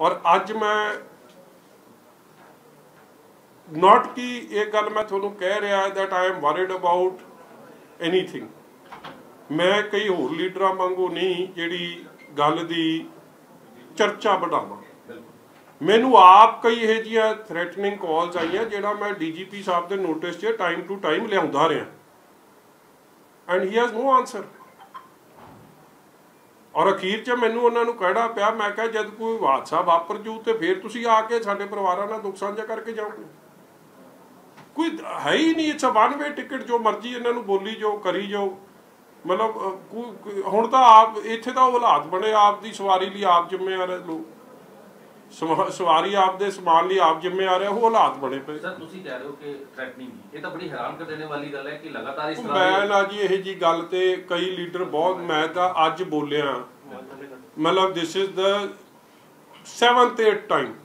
और अज मैं नॉट कि एक गल मैं थोनू कह रहा है that I am worried about anything. मैं कई होर लीडर वांगू नहीं जिहड़ी गल दी चर्चा बढ़ावा। मैनू आप कई यह जी थ्रैटनिंग कॉल्स आई हैं जिहड़ा मैं DGP साहब के नोटिस से टाइम टू टाइम लिया रहा and he has no answer. और अखीर च मैनू उन्होंने कहना पाया, मैं कहा जब कोई हादसा वापर जू तो फिर तुम आके साढ़े परिवार नाल दुख सांझा करके जाओगे। कोई है ही नहीं, it's a one way ticket. जो मर्जी इन्होंने बोली जाओ करी जाओ, मतलब हुण तो आप इत्थे दा हालात बने आपकी सवारी लिए आप जिम्मेवार है, लोग सवारी आपके समान लिए आप जिम्मेवार है, वो हालात बने पे। सर तुसीं कह रहे हो कि थ्रैटनिंग, ये तो बड़ी हैरान कर देने वाली गल है कि लगातार इस तरह मैं ना जी यह जी गल ते कई लीडर बहुत मैं तो अज बोलिया, मतलब this is the 7th 8th time